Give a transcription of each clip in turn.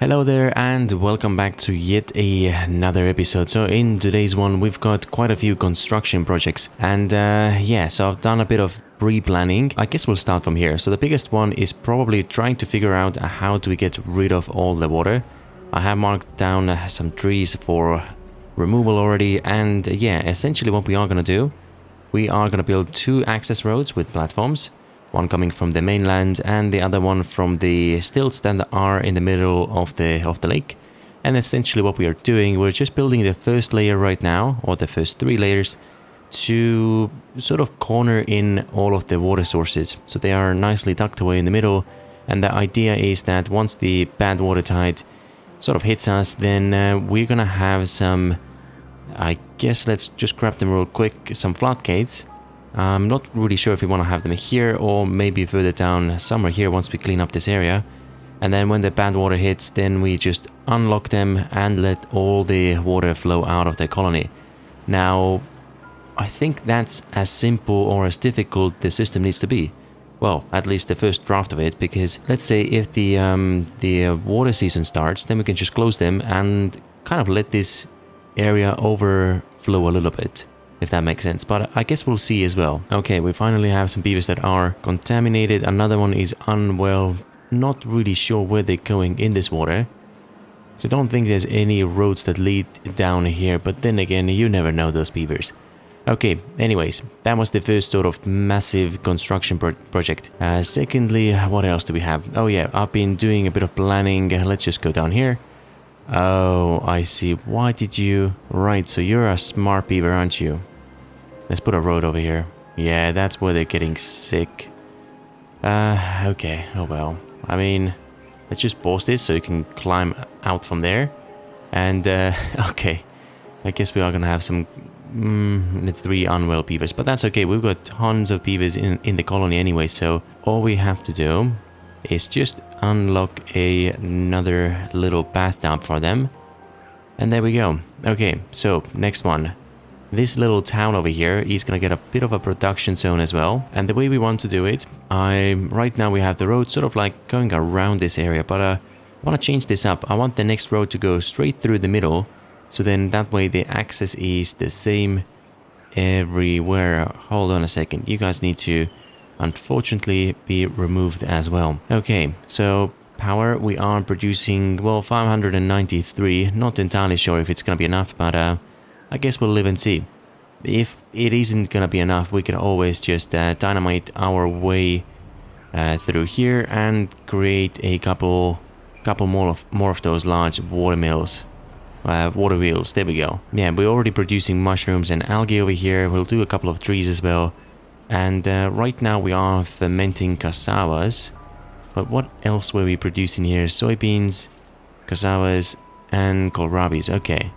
Hello there and welcome back to yet another episode. So in today's one we've got quite a few construction projects and yeah, so I've done a bit of pre-planning. I guess we'll start from here. So the biggest one is probably trying to figure out how do we get rid of all the water. I have marked down some trees for removal already, and yeah, essentially what we are going to do, we are going to build two access roads with platforms. One coming from the mainland and the other one from the stilts that are in the middle of the lake. And essentially what we are doing, we're just building the first layer right now, or the first three layers, to sort of corner in all of the water sources. So they are nicely tucked away in the middle, and the idea is that once the bad water tide sort of hits us, then we're gonna have some, I guess let's just grab them real quick, some floodgates. I'm not really sure if we want to have them here or maybe further down somewhere here once we clean up this area. And then when the bad water hits, then we just unlock them and let all the water flow out of the colony. Now, I think that's as simple or as difficult the system needs to be. Well, at least the first draft of it, because let's say if the water season starts, then we can just close them and kind of let this area overflow a little bit. If that makes sense, but I guess we'll see as well. Okay, we finally have some beavers that are contaminated. Another one is unwell. Not really sure where they're going in this water. I don't think there's any roads that lead down here, but then again, you never know those beavers. Okay, anyways, that was the first sort of massive construction project. Secondly, what else do we have? Oh yeah, I've been doing a bit of planning. Let's just go down here. Oh, I see. Why did you... Right, so you're a smart beaver, aren't you? Let's put a road over here. Yeah, that's where they're getting sick. Okay. Oh, well. I mean, let's just pause this so you can climb out from there. And, okay. I guess we are going to have some... three unwell beavers. But that's okay. We've got tons of beavers in the colony anyway. So all we have to do is just... unlock another little bathtub for them, and there we go. Okay, so next one, this little town over here is gonna get a bit of a production zone as well. And the way we want to do it, right now we have the road sort of like going around this area, but I want to change this up. I want the next road to go straight through the middle, so then that way the access is the same everywhere. Hold on a second, you guys need to unfortunately be removed as well. Okay, so power, we are producing, well, 593. Not entirely sure if it's gonna be enough, but I guess we'll live and see. If it isn't gonna be enough, we can always just dynamite our way through here and create a couple more of those large water mills, water wheels. There we go. Yeah, we're already producing mushrooms and algae over here. We'll do a couple of trees as well. And right now we are fermenting cassavas, but what else were we producing here? Soybeans, cassavas, and kohlrabis. Okay,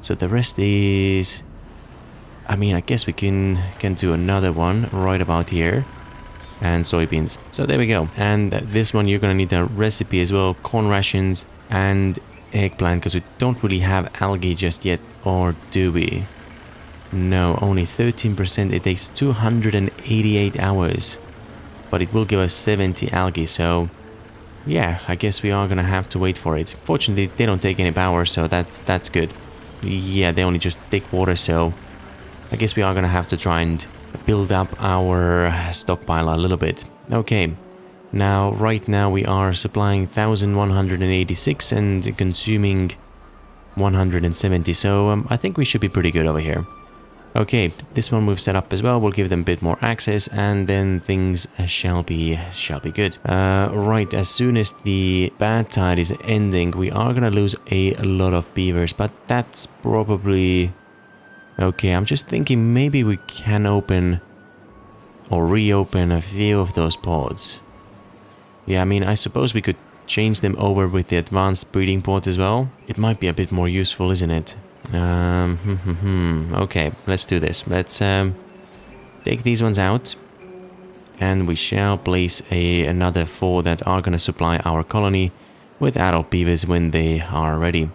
so the rest is... I mean, I guess we can do another one right about here, and soybeans. So there we go. And this one you're gonna need a recipe as well, corn rations and eggplant, because we don't really have algae just yet, or do we? No, only 13%. It takes 288 hours, but it will give us 70 algae, so yeah, I guess we are gonna have to wait for it. Fortunately, they don't take any power, so that's good. Yeah, they only just take water, so I guess we are gonna have to try and build up our stockpile a little bit. Okay, now right now we are supplying 1186 and consuming 170, so I think we should be pretty good over here. Okay, this one we've set up as well. We'll give them a bit more access, and then things shall be good. Right, as soon as the bad tide is ending, we are gonna lose a lot of beavers, but that's probably... Okay, I'm just thinking maybe we can open or reopen a few of those pods. Yeah, I mean, I suppose we could change them over with the advanced breeding pods as well. It might be a bit more useful, isn't it? Okay, let's do this. Let's take these ones out, and we shall place another four that are going to supply our colony with adult beavers when they are ready.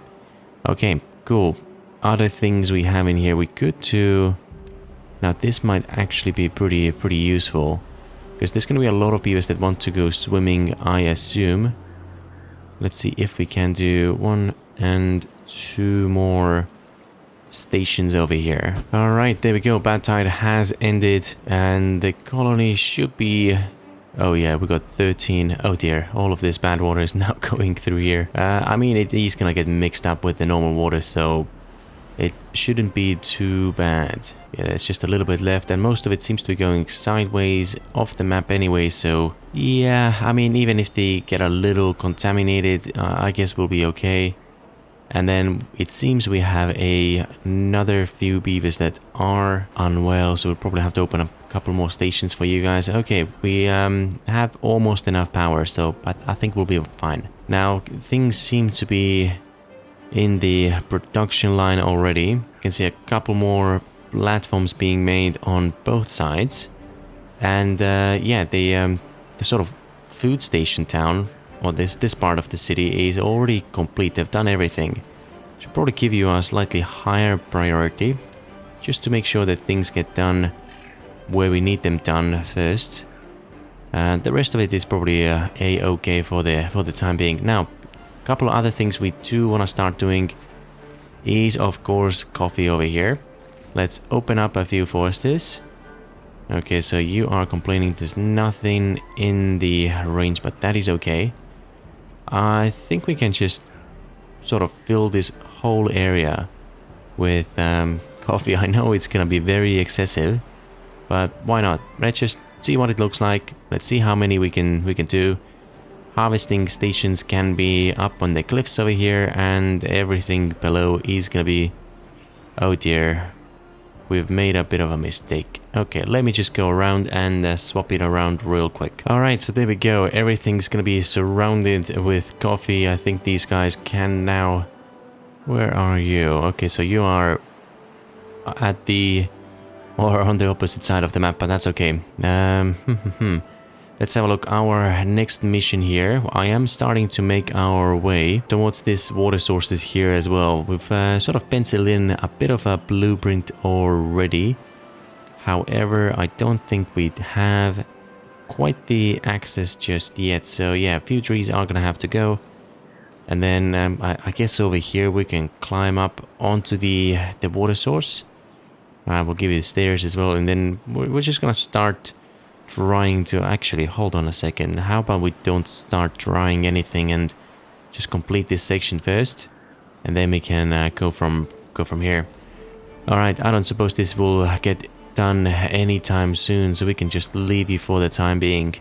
Okay, cool. Other things we have in here, we could do... Now this might actually be pretty useful, because there's going to be a lot of beavers that want to go swimming, I assume. Let's see if we can do one and two more stations over here. All right, there we go. Bad tide has ended and the colony should be... Oh yeah, we got 13. Oh dear, all of this bad water is now going through here. I mean, it is gonna get mixed up with the normal water, so it shouldn't be too bad. Yeah, there's just a little bit left and most of it seems to be going sideways off the map anyway, so yeah, I mean, even if they get a little contaminated, I guess we'll be okay. And then it seems we have another few beavers that are unwell, so we'll probably have to open a couple more stations for you guys. Okay, we have almost enough power, so but I think we'll be fine. Now, things seem to be in the production line already. You can see a couple more platforms being made on both sides. And yeah, the sort of food station town, or this part of the city, is already complete. They've done everything. Should probably give you a slightly higher priority, just to make sure that things get done where we need them done first. And the rest of it is probably a-okay for the time being. Now, a couple of other things we do want to start doing is, of course, coffee over here. Let's open up a few foresters. Okay, so you are complaining there's nothing in the range, but that is okay. I think we can just sort of fill this whole area with coffee. I know it's going to be very excessive, but why not? Let's just see what it looks like. Let's see how many we can do. Harvesting stations can be up on the cliffs over here, and everything below is going to be... Oh dear, we've made a bit of a mistake. Okay, let me just go around and swap it around real quick. All right, so there we go. Everything's going to be surrounded with coffee. I think these guys can now... Where are you? Okay, so you are at the... or on the opposite side of the map, but that's okay. Let's have a look. Our next mission here. I am starting to make our way towards this water sources here as well. We've sort of penciled in a bit of a blueprint already. However, I don't think we have quite the access just yet. So yeah, a few trees are gonna have to go. And then I guess over here we can climb up onto the water source. We'll give you the stairs as well. And then we're just gonna start trying to... Actually, hold on a second. How about we don't start trying anything and just complete this section first, and then we can go from here. All right, I don't suppose this will get done anytime soon, so we can just leave you for the time being.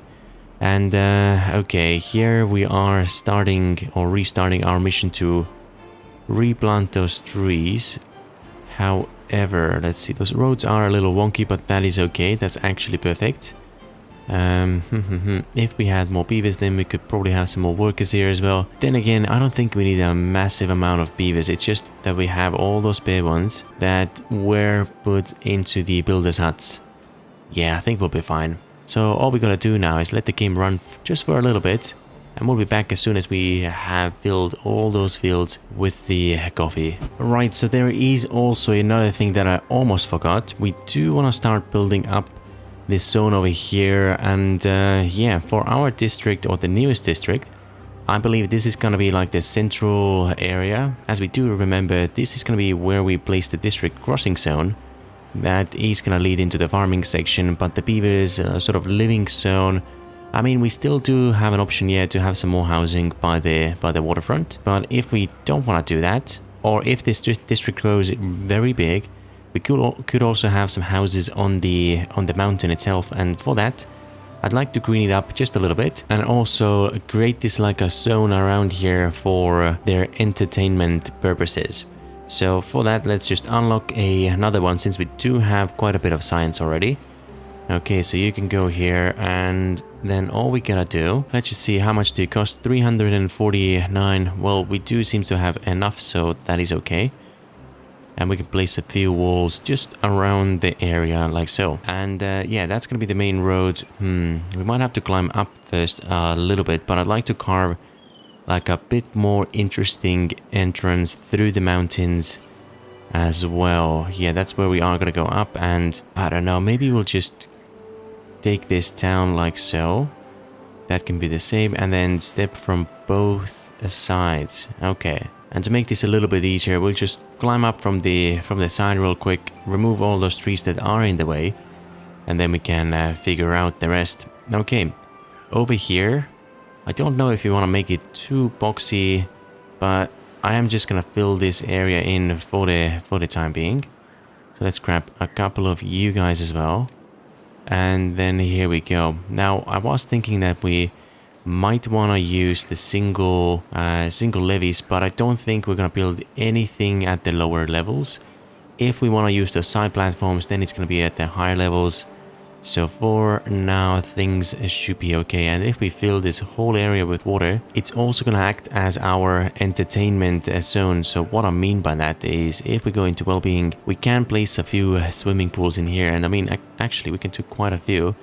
And okay, here we are starting or restarting our mission to replant those trees. However, let's see, those roads are a little wonky, but that is okay. That's actually perfect. If we had more beavers, then we could probably have some more workers here as well. Then again, I don't think we need a massive amount of beavers. It's just that we have all those spare ones that were put into the builders' huts. Yeah, I think we'll be fine. So all we gotta do now is let the game run just for a little bit, and we'll be back as soon as we have filled all those fields with the coffee. Right, so there is also another thing that I almost forgot. We do want to start building up this zone over here. And yeah, for our district, or the newest district, I believe this is going to be like the central area. As we do remember, this is going to be where we place the district crossing zone. That is going to lead into the farming section, but the beavers sort of living zone... I mean, we still do have an option here to have some more housing by the waterfront. But if we don't want to do that, or if this district grows very big, we could also have some houses on the mountain itself. And for that, I'd like to green it up just a little bit, and also create this like a zone around here for their entertainment purposes. So for that, let's just unlock another one, since we do have quite a bit of science already. Okay, so you can go here, and then all we gotta do... Let's just see, how much do you cost? 349. Well, we do seem to have enough, so that is okay. And we can place a few walls just around the area, like so. And yeah, that's gonna be the main road. We might have to climb up first a little bit, but I'd like to carve like a bit more interesting entrance through the mountains as well. Yeah, that's where we are gonna go up, and I don't know, maybe we'll just... take this town like so. That can be the same, and then step from both side. Okay. And to make this a little bit easier, we'll just climb up from the side real quick, remove all those trees that are in the way, and then we can figure out the rest. Okay, over here, I don't know if you want to make it too boxy, but I am just gonna fill this area in for the time being. So let's grab a couple of you guys as well, and then here we go. Now I was thinking that we might want to use the single levees, but I don't think we're going to build anything at the lower levels. If we want to use the side platforms, then it's going to be at the higher levels. So for now, things should be okay. And if we fill this whole area with water, it's also going to act as our entertainment zone. So what I mean by that is, if we go into well-being, we can place a few swimming pools in here. And I mean, actually, we can do quite a few.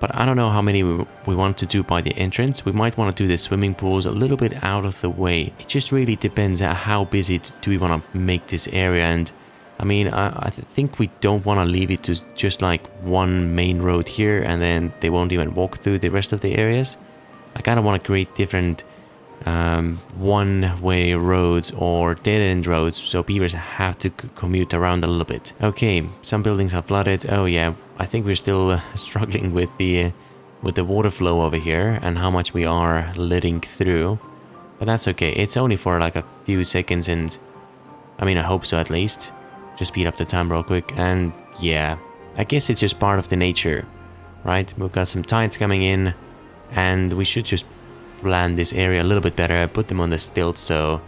But I don't know how many we want to do by the entrance. We might want to do the swimming pools a little bit out of the way. It just really depends on how busy do we want to make this area. And I mean, I think we don't want to leave it to just like one main road here, and then they won't even walk through the rest of the areas. I kind of want to create different one-way roads or dead-end roads, so beavers have to commute around a little bit. Okay, some buildings are flooded. Oh yeah. I think we're still struggling with the water flow over here and how much we are letting through, but that's okay. It's only for like a few seconds, and I mean, I hope so at least. Just speed up the time real quick, and yeah, I guess it's just part of the nature, right? We've got some tides coming in, and we should just plan this area a little bit better, put them on the stilts so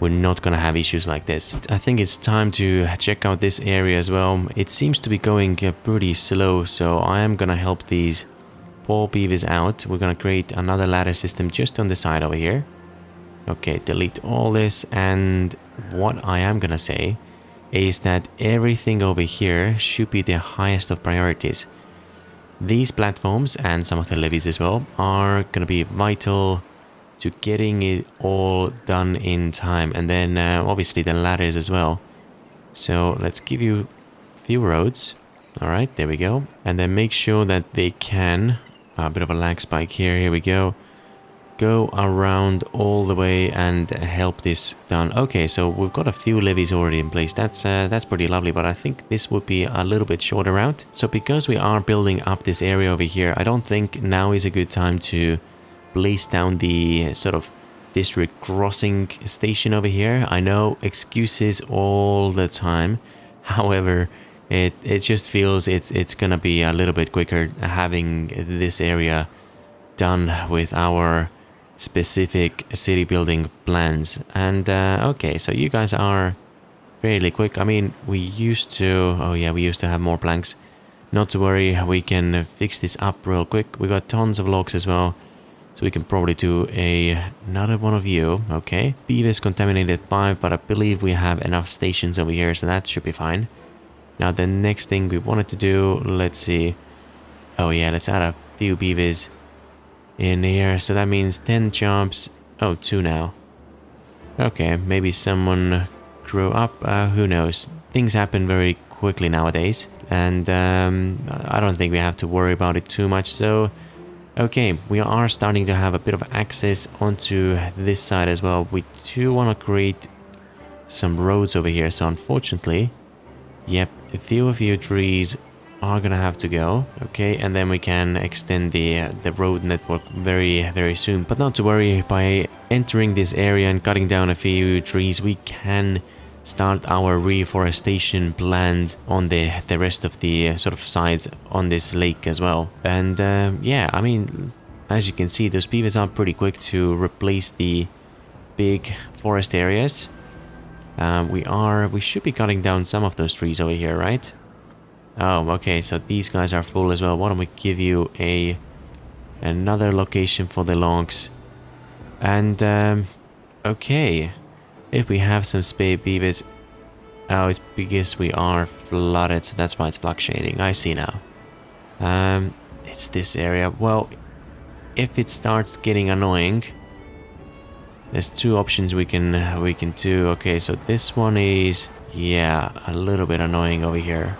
we're not gonna have issues like this. I think it's time to check out this area as well. It seems to be going pretty slow, so I am gonna help these poor beavers out. We're gonna create another ladder system just on the side over here. Okay, delete all this, and what I am gonna say is that everything over here should be the highest of priorities. These platforms and some of the levees as well are gonna be vital to getting it all done in time, and then obviously the ladders as well. So let's give you a few roads. All right, there we go. And then make sure that they can, a bit of a lag spike here, here we go, go around all the way and help this done. Okay, so we've got a few levees already in place. That's pretty lovely, but I think this would be a little bit shorter route. So because we are building up this area over here, I don't think now is a good time to place down the sort of district crossing station over here. I know, excuses all the time. However, it just feels it's gonna be a little bit quicker having this area done with our specific city building plans. And okay, so you guys are fairly quick. I mean, we used to have more planks. Not to worry, we can fix this up real quick. We got tons of logs as well. So we can probably do another one of you. Okay. Beavers contaminated 5, but I believe we have enough stations over here, so that should be fine. Now the next thing we wanted to do, let's see. Oh yeah, let's add a few beavers in here. So that means 10 jumps. Oh, 2 now. Okay, maybe someone grew up. Who knows? Things happen very quickly nowadays. And I don't think we have to worry about it too much, so... Okay, we are starting to have a bit of access onto this side as well. We do want to create some roads over here, so unfortunately, yep, a few of your trees are gonna have to go. Okay, and then we can extend the road network very, very soon. But not to worry, by entering this area and cutting down a few trees, we can start our reforestation plans on the rest of the sort of sides on this lake as well. And yeah, I mean, as you can see, those beavers are pretty quick to replace the big forest areas. We should be cutting down some of those trees over here, right? Oh, okay, so these guys are full as well. Why don't we give you another location for the logs? And okay, if we have some spare beavers... Oh, it's because we are flooded, so that's why it's fluctuating. I see now. It's this area. Well, if it starts getting annoying, there's two options we can do. Okay, so this one is, yeah, a little bit annoying over here.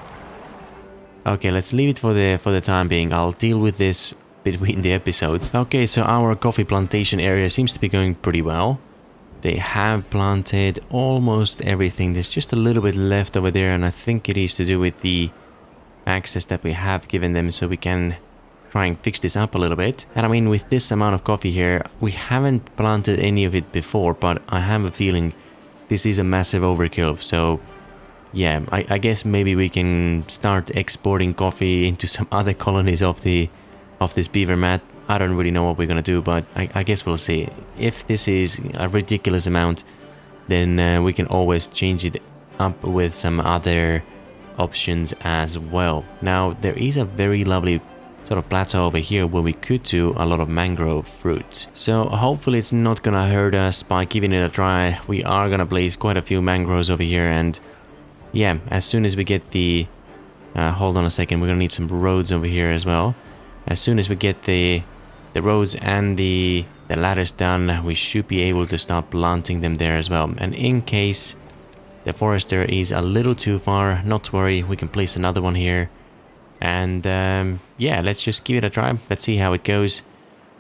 Okay, let's leave it for the time being. I'll deal with this between the episodes. Okay, so our coffee plantation area seems to be going pretty well. They have planted almost everything. There's just a little bit left over there, and I think it is to do with the access that we have given them, so we can try and fix this up a little bit. And I mean, with this amount of coffee here, we haven't planted any of it before, but I have a feeling this is a massive overkill. So yeah, I guess maybe we can start exporting coffee into some other colonies of this beaver mat. I don't really know what we're gonna do, but I guess we'll see. If this is a ridiculous amount, then we can always change it up with some other options as well. Now, there is a very lovely sort of plateau over here where we could do a lot of mangrove fruit. So hopefully it's not gonna hurt us by giving it a try. We are gonna place quite a few mangroves over here, and yeah, as soon as we get the... hold on a second, we're gonna need some roads over here as well. As soon as we get the roads and the ladders done, we should be able to start planting them there as well. And in case the forester is a little too far, not to worry, we can place another one here. And yeah, let's just give it a try. Let's see how it goes.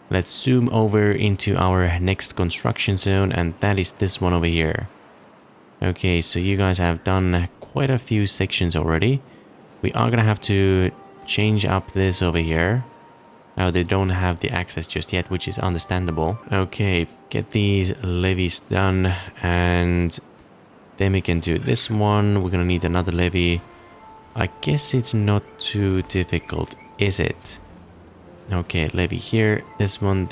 Let's zoom over into our next construction zone, and that is this one over here. Okay, so you guys have done quite a few sections already. We are gonna have to change up this over here. Oh, they don't have the access just yet, which is understandable. Okay, get these levees done, and then we can do this one. We're gonna need another levee. I guess it's not too difficult, is it? Okay, levee here, this one,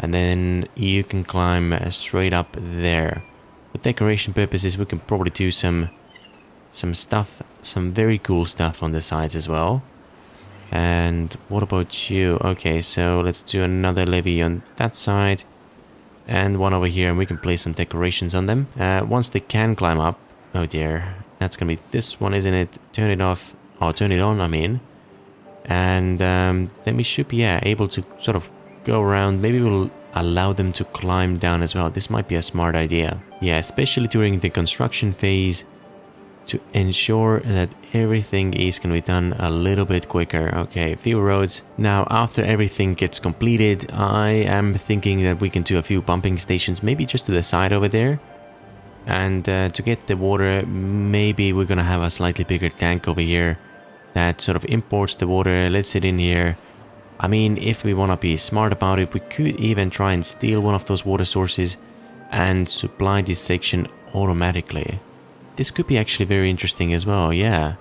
and then you can climb straight up there. For decoration purposes, we can probably do some stuff, some very cool stuff on the sides as well. And what about you? Okay, so let's do another levee on that side, and one over here, and we can place some decorations on them. Once they can climb up, oh dear. That's gonna be this one, isn't it? Turn it off, or turn it on, I mean. And then we should be, yeah, able to sort of go around. Maybe we'll allow them to climb down as well. This might be a smart idea. Yeah, especially during the construction phase, to ensure that everything is gonna be done a little bit quicker. Okay, few roads. Now, after everything gets completed, I am thinking that we can do a few pumping stations, maybe just to the side over there. And to get the water, maybe we're gonna have a slightly bigger tank over here that sort of imports the water, lets it in here. I mean, if we want to be smart about it, we could even try and steal one of those water sources and supply this section automatically. This could be actually very interesting as well, yeah.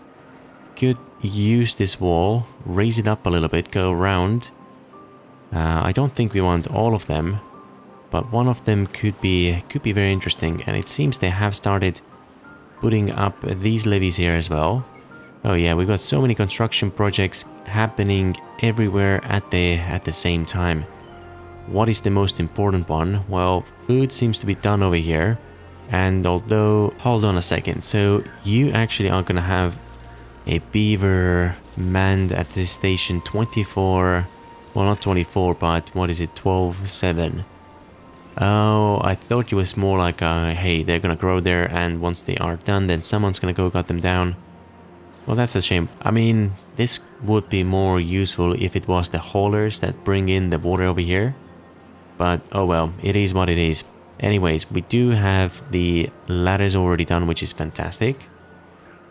Could use this wall, raise it up a little bit, go around. I don't think we want all of them, but one of them could be very interesting. And it seems they have started putting up these levees here as well. Oh yeah, we've got so many construction projects happening everywhere at the same time. What is the most important one? Well, food seems to be done over here. And although, hold on a second, so you actually are gonna have a beaver manned at this station 24, well, not 24, but what is it, 12/7. Oh, I thought it was more like, hey, they're gonna grow there, and once they are done, then someone's gonna go cut them down. Well, that's a shame. I mean, this would be more useful if it was the haulers that bring in the water over here. But, oh well, it is what it is. Anyways, we do have the ladders already done, which is fantastic.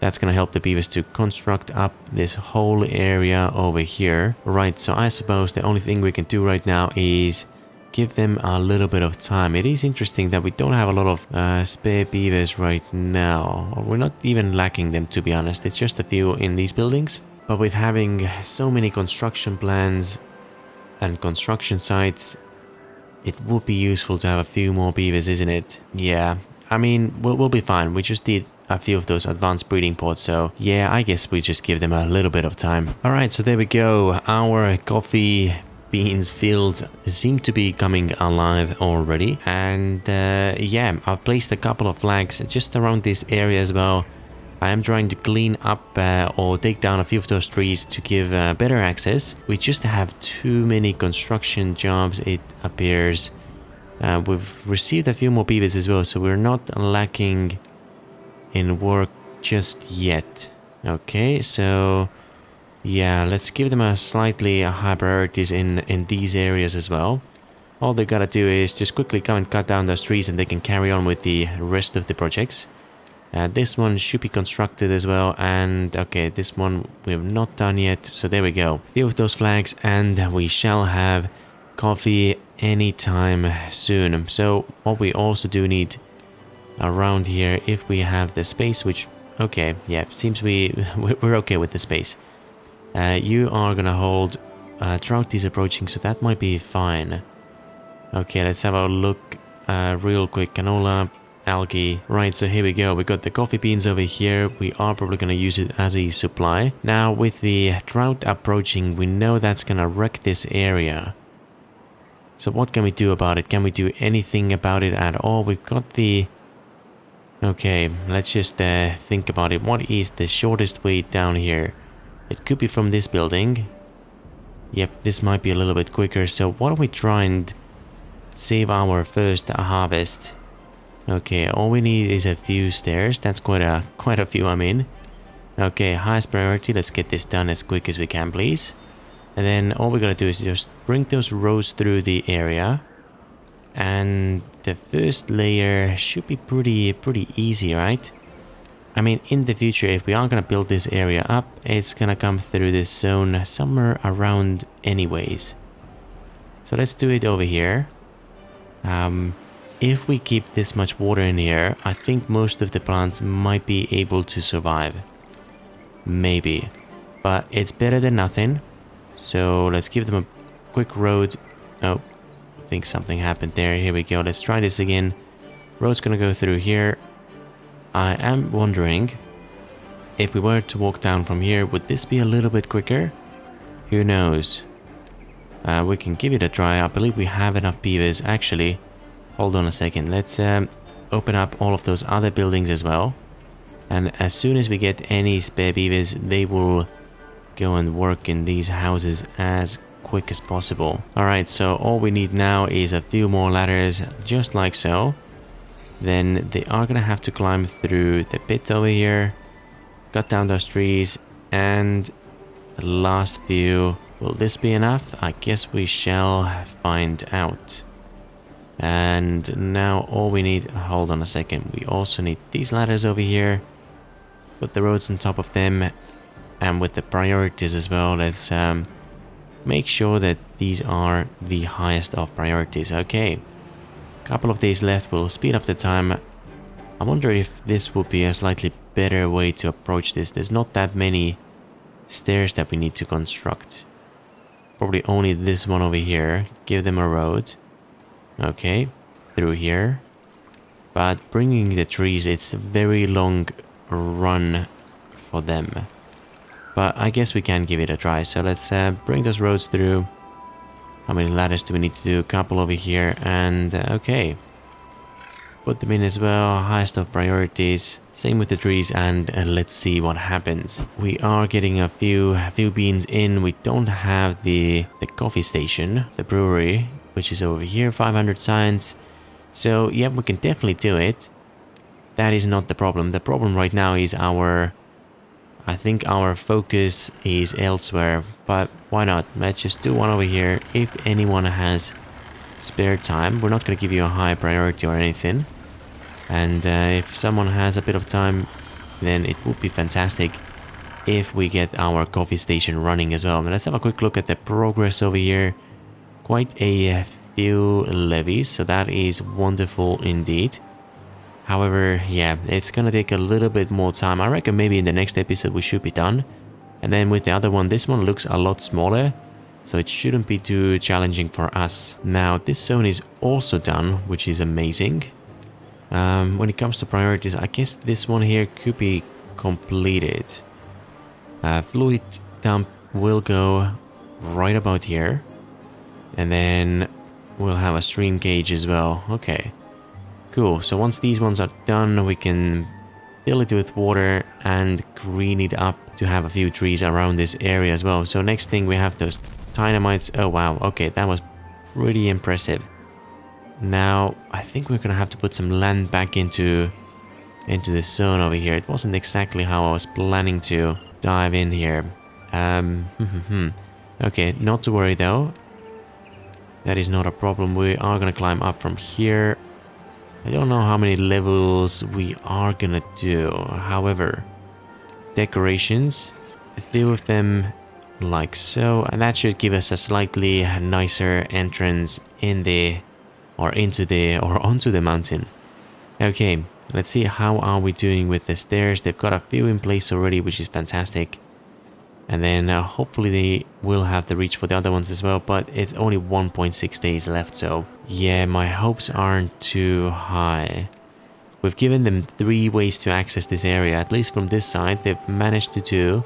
That's gonna help the beavers to construct up this whole area over here. Right, so I suppose the only thing we can do right now is give them a little bit of time. It is interesting that we don't have a lot of spare beavers right now. We're not even lacking them, to be honest. It's just a few in these buildings. But with having so many construction plans and construction sites, it would be useful to have a few more beavers, isn't it? Yeah, I mean, we'll be fine. We just did a few of those advanced breeding pods, so yeah, I guess we just give them a little bit of time. All right, so there we go. Our coffee beans fields seem to be coming alive already, and yeah, I've placed a couple of flags just around this area as well. I am trying to clean up or take down a few of those trees to give better access. We just have too many construction jobs, it appears. We've received a few more beavers as well, so we're not lacking in work just yet. Okay, so yeah, let's give them a slightly high priorities in these areas as well. All they gotta do is just quickly come and cut down those trees and they can carry on with the rest of the projects. This one should be constructed as well, and okay, this one we have not done yet, so there we go. Deal with those flags and we shall have coffee anytime soon. So what we also do need around here, if we have the space, which okay, yeah, seems we're okay with the space. You are gonna hold trout is approaching, so that might be fine. Okay, let's have a look real quick. Canola, algae. Right, so here we go. We got the coffee beans over here. We are probably going to use it as a supply. Now, with the drought approaching, we know that's going to wreck this area. So what can we do about it? Can we do anything about it at all? We've got the... Okay, let's just think about it. What is the shortest way down here? It could be from this building. Yep, this might be a little bit quicker. So why don't we try and save our first harvest. Okay, all we need is a few stairs. That's quite a few, I mean. Okay, highest priority. Let's get this done as quick as we can, please. And then all we gotta do is just bring those rows through the area. And the first layer should be pretty easy, right? I mean, in the future, if we are gonna build this area up, it's gonna come through this zone somewhere around anyways. So let's do it over here. If we keep this much water in here, I think most of the plants might be able to survive. Maybe. But it's better than nothing. So let's give them a quick road. Oh, I think something happened there. Here we go. Let's try this again. Road's gonna go through here. I am wondering, if we were to walk down from here, would this be a little bit quicker? Who knows? We can give it a try. I believe we have enough beavers. Actually, hold on a second. Let's open up all of those other buildings as well. And as soon as we get any spare beavers, they will go and work in these houses as quick as possible. Alright, so all we need now is a few more ladders, just like so. Then they are going to have to climb through the pit over here, cut down those trees, and the last few... Will this be enough? I guess we shall find out. And now all we need... Hold on a second. We also need these ladders over here. Put the roads on top of them. And with the priorities as well, let's make sure that these are the highest of priorities. Okay. Couple of days left. We'll speed up the time. I wonder if this will be a slightly better way to approach this. There's not that many stairs that we need to construct. Probably only this one over here. Give them a road. Okay, through here. But bringing the trees, it's a very long run for them. But I guess we can give it a try. So let's bring those roads through. How many ladders do we need to do? A couple over here. And okay. Put them in as well. Highest of priorities. Same with the trees, and let's see what happens. We are getting a few beans in. We don't have the coffee station, the brewery, which is over here. 500 science. So yeah, we can definitely do it. That is not the problem. The problem right now is our... I think our focus is elsewhere. But why not? Let's just do one over here. If anyone has spare time. We're not going to give you a high priority or anything. And if someone has a bit of time, then it would be fantastic if we get our coffee station running as well. And let's have a quick look at the progress over here. Quite a few levies, so that is wonderful indeed. However, yeah, it's going to take a little bit more time. I reckon maybe in the next episode we should be done. And then with the other one, this one looks a lot smaller. So it shouldn't be too challenging for us. Now, this zone is also done, which is amazing. When it comes to priorities, I guess this one here could be completed. Fluid dump will go right about here. And then we'll have a stream gauge as well. Okay, cool. So once these ones are done, we can fill it with water and green it up to have a few trees around this area as well. So next thing we have those... Dynamites. Oh wow, okay, that was pretty impressive. Now I think we're gonna have to put some land back into this zone over here. It wasn't exactly how I was planning to dive in here. Okay, not to worry though. That is not a problem. We are gonna climb up from here. I don't know how many levels we are gonna do. However, decorations, a few of them like so, and that should give us a slightly nicer entrance in the onto the mountain. Okay, let's see how are we doing with the stairs. They've got a few in place already, which is fantastic. And then hopefully they will have the reach for the other ones as well, but it's only 1.6 days left, so yeah, my hopes aren't too high. We've given them 3 ways to access this area, at least from this side. They've managed to do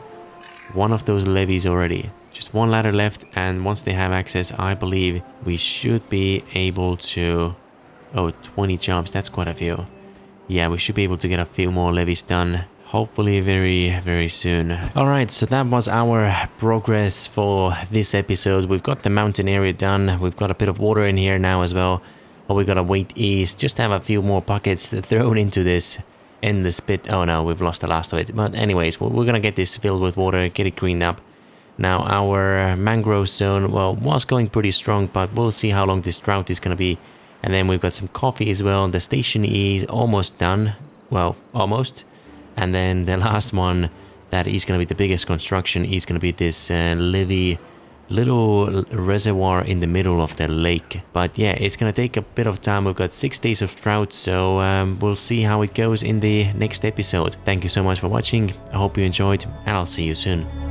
one of those levees already. Just 1 ladder left, and once they have access, I believe we should be able to... Oh, 20 jumps, that's quite a few. Yeah, we should be able to get a few more levees done. Hopefully very, very soon. Alright, so that was our progress for this episode. We've got the mountain area done. We've got a bit of water in here now as well. All we gotta wait is just have a few more buckets thrown into this endless pit. Oh no, we've lost the last of it. But anyways, we're gonna get this filled with water, get it cleaned up. Now our mangrove zone, well, was going pretty strong, but we'll see how long this drought is gonna be. And then we've got some coffee as well. The station is almost done. Well, almost. And then the last one that is going to be the biggest construction is going to be this levee, little reservoir in the middle of the lake. But yeah, it's going to take a bit of time. We've got 6 days of drought, so we'll see how it goes in the next episode. Thank you so much for watching. I hope you enjoyed, and I'll see you soon.